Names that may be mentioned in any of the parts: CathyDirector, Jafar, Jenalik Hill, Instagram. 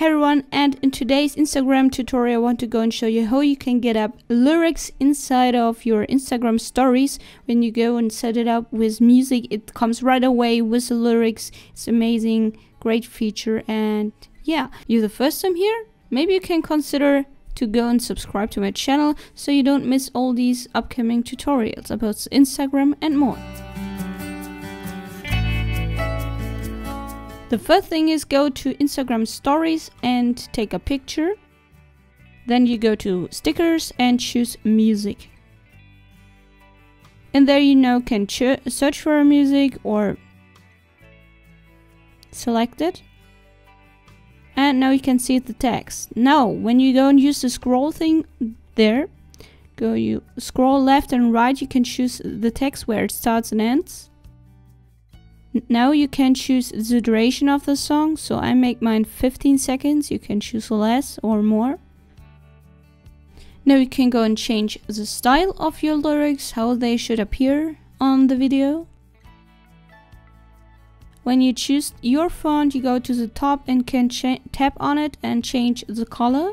Hey everyone, and in today's Instagram tutorial I want to go and show you how you can get up lyrics inside of your Instagram stories. When you go and set it up with music, it comes right away with the lyrics. It's amazing, great feature. And yeah, you're the first time here, maybe you can consider to go and subscribe to my channel so you don't miss all these upcoming tutorials about Instagram and more. The first thing is go to Instagram stories and take a picture. Then you go to stickers and choose music. And there you now can search for music or select it. And now you can see the text. Now when you go and use the scroll thing there, you scroll left and right, you can choose the text where it starts and ends. Now you can choose the duration of the song, so I make mine 15 seconds, you can choose less or more. Now you can go and change the style of your lyrics, how they should appear on the video. When you choose your font, you go to the top and can tap on it and change the color.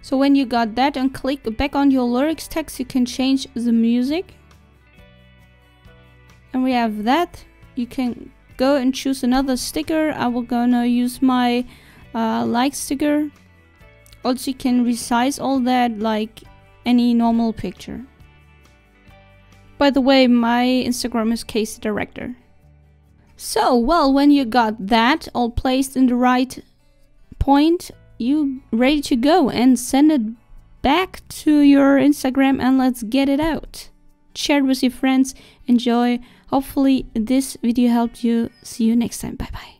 So when you got that and click back on your lyrics text, you can change the music. And we have that. You can go and choose another sticker. I will gonna use my like sticker. Also you can resize all that like any normal picture. By the way, my Instagram is CathyDirector. So well, when you got that all placed in the right point, you ready to go and send it back to your Instagram and let's get it out. Share it with your friends. Enjoy. Hopefully this video helped you. See you next time. Bye bye.